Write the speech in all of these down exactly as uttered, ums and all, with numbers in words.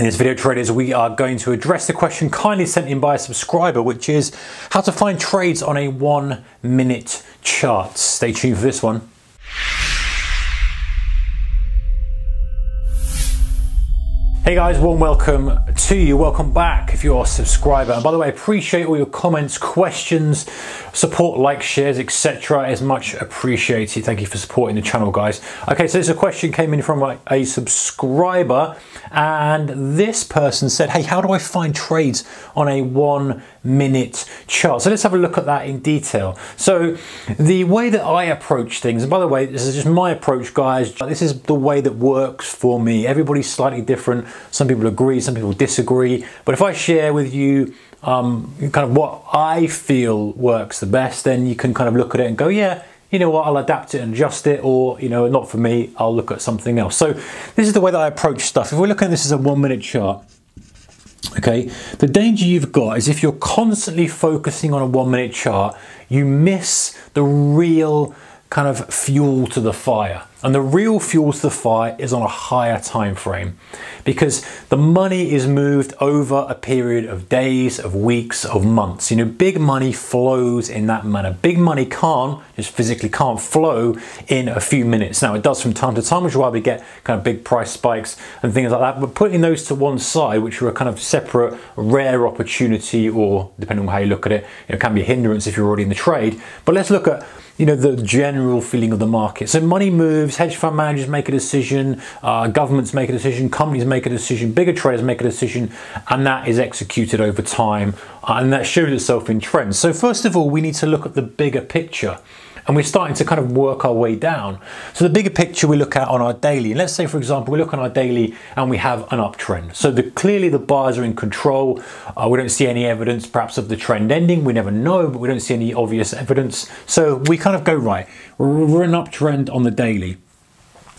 In this video, traders, we are going to address the question kindly sent in by a subscriber, which is how to find trades on a one minute chart. Stay tuned for this one. Hey guys, warm welcome to you. Welcome back if you're a subscriber. And by the way, I appreciate all your comments, questions, support, likes, shares, et cetera. It's much appreciated. Thank you for supporting the channel, guys. Okay, so this is a question came in from a, a subscriber, and this person said, hey, how do I find trades on a one minute chart? So let's have a look at that in detail. So the way that I approach things, and by the way, this is just my approach, guys. This is the way that works for me. Everybody's slightly different. Some people agree, some people disagree. But if I share with you um, kind of what I feel works the best, then you can kind of look at it and go, yeah, you know what, I'll adapt it and adjust it, or, you know, not for me, I'll look at something else. So this is the way that I approach stuff. If we're looking at this as a one minute chart, okay, the danger you've got is if you're constantly focusing on a one minute chart, you miss the real kind of fuel to the fire. And the real fuel to the fire is on a higher time frame, because the money is moved over a period of days, of weeks, of months. You know, big money flows in that manner. Big money can't, just physically can't flow in a few minutes. Now, it does from time to time, which is why we get kind of big price spikes and things like that. But putting those to one side, which are a kind of separate, rare opportunity, or depending on how you look at it, it can be a hindrance if you're already in the trade. But let's look at, you know, the general feeling of the market. So money moves, hedge fund managers make a decision, uh, governments make a decision, companies make a decision, bigger traders make a decision, and that is executed over time, and that shows itself in trends. So first of all, we need to look at the bigger picture, and we're starting to kind of work our way down. So the bigger picture we look at on our daily, and let's say, for example, we look on our daily and we have an uptrend. So the, clearly the buyers are in control. Uh, we don't see any evidence perhaps of the trend ending. We never know, but we don't see any obvious evidence. So we kind of go, right, we're an uptrend on the daily.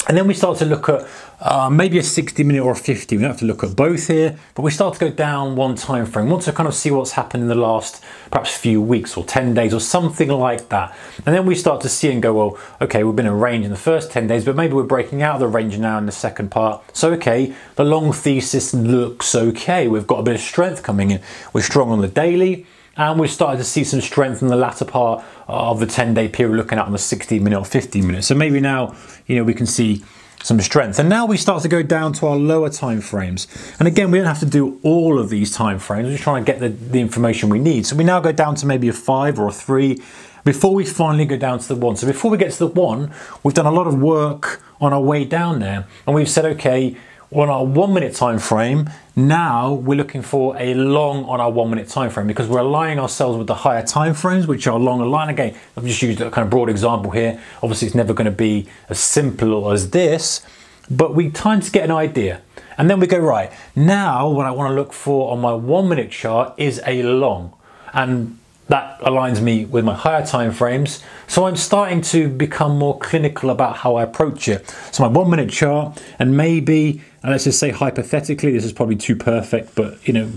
And then we start to look at uh, maybe a sixty minute or a fifty. We don't have to look at both here, but we start to go down one time frame. We want to kind of see what's happened in the last perhaps few weeks or ten days or something like that. And then we start to see and go, well, okay, we've been in a range in the first ten days, but maybe we're breaking out of the range now in the second part. So, okay, the long thesis looks okay. We've got a bit of strength coming in. We're strong on the daily, and we're starting to see some strength in the latter part of the ten day period, looking at on the sixty minute or fifty minute. So maybe now, you know, we can see some strength. And now we start to go down to our lower time frames. And again, we don't have to do all of these time frames. We're just trying to get the, the information we need. So we now go down to maybe a five or a three before we finally go down to the one. So before we get to the one, we've done a lot of work on our way down there, and we've said, okay, on our one minute time frame, now we're looking for a long on our one minute time frame, because we're aligning ourselves with the higher time frames, which are long align. Again, I've just used a kind of broad example here. Obviously, it's never going to be as simple as this, but we time to get an idea. And then we go, right, now what I want to look for on my one minute chart is a long, and that aligns me with my higher time frames. So I'm starting to become more clinical about how I approach it. So my one minute chart, and maybe, and let's just say hypothetically, this is probably too perfect, but you know,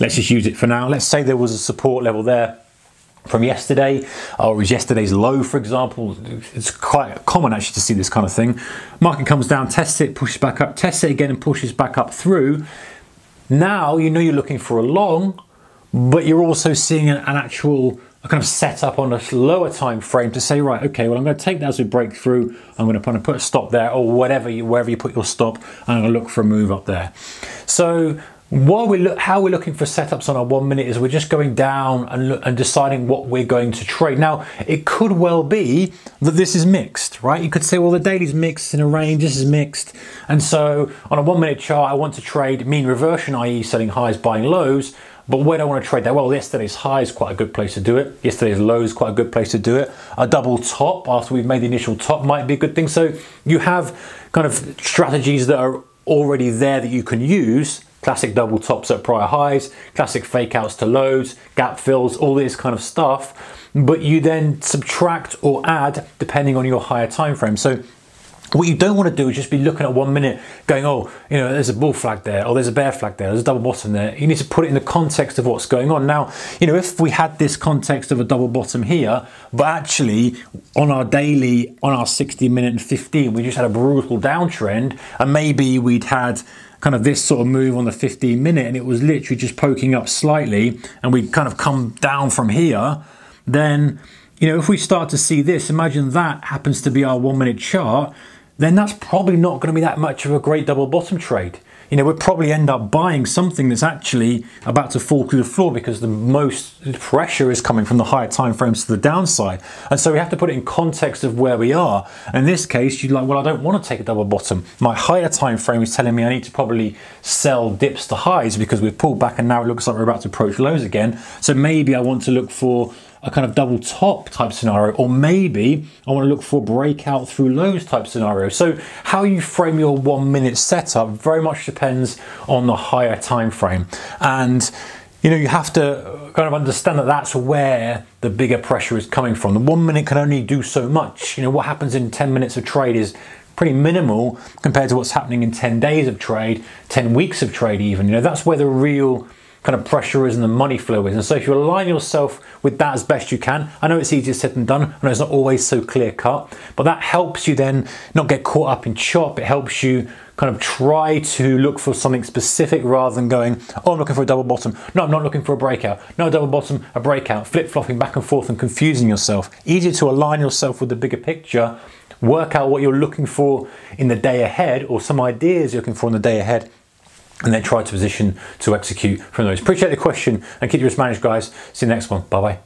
let's just use it for now. Let's say there was a support level there from yesterday, or it was yesterday's low, for example. It's quite common actually to see this kind of thing. Market comes down, tests it, pushes back up, tests it again and pushes back up through. Now you know you're looking for a long, but you're also seeing an, an actual a kind of setup on a lower time frame to say, right, okay, well, I'm going to take that as a breakthrough. I'm going to kind of put a stop there, or whatever you, wherever you put your stop, and I'm going to look for a move up there. So while we look, how we're looking for setups on our one minute is we're just going down and, look, and deciding what we're going to trade. Now, it could well be that this is mixed, right? You could say, well, the daily's mixed in a range, this is mixed. And so on a one minute chart, I want to trade mean reversion, that is selling highs, buying lows. But where do I want to trade that? Well, yesterday's high is quite a good place to do it. Yesterday's low is quite a good place to do it. A double top after we've made the initial top might be a good thing. So you have kind of strategies that are already there that you can use. Classic double tops at prior highs, classic fake outs to lows, gap fills, all this kind of stuff. But you then subtract or add depending on your higher time frame. So what you don't want to do is just be looking at one minute going, oh, you know, there's a bull flag there, or there's a bear flag there, there's a double bottom there. You need to put it in the context of what's going on. Now, you know, if we had this context of a double bottom here, but actually on our daily, on our sixty minute and fifteen, we just had a brutal downtrend, and maybe we'd had kind of this sort of move on the fifteen minute, and it was literally just poking up slightly, and we kind of come down from here, then, you know, if we start to see this, imagine that happens to be our one minute chart, then that's probably not going to be that much of a great double bottom trade. You know, we'll probably end up buying something that's actually about to fall through the floor, because the most pressure is coming from the higher time frames to the downside. And so we have to put it in context of where we are. In this case, you're like, well, I don't want to take a double bottom. My higher time frame is telling me I need to probably sell dips to highs because we've pulled back and now it looks like we're about to approach lows again. So maybe I want to look for a kind of double top type scenario, or maybe I want to look for breakout through lows type scenario. So how you frame your one minute setup very much depends on the higher time frame, and you know, you have to kind of understand that that's where the bigger pressure is coming from. The one minute can only do so much. You know, what happens in ten minutes of trade is pretty minimal compared to what's happening in ten days of trade, ten weeks of trade even. You know, that's where the real kind of pressure is and the money flow is. And so if you align yourself with that as best you can, I know it's easier said than done, I know it's not always so clear cut, but that helps you then not get caught up in chop. It helps you kind of try to look for something specific rather than going, oh, I'm looking for a double bottom. No, I'm not looking for a breakout. No, a double bottom, a breakout, flip-flopping back and forth and confusing yourself. Easier to align yourself with the bigger picture, work out what you're looking for in the day ahead, or some ideas you're looking for in the day ahead, and then try to position to execute from those. Appreciate the question, and keep your risk managed, guys. See you in the next one. Bye-bye.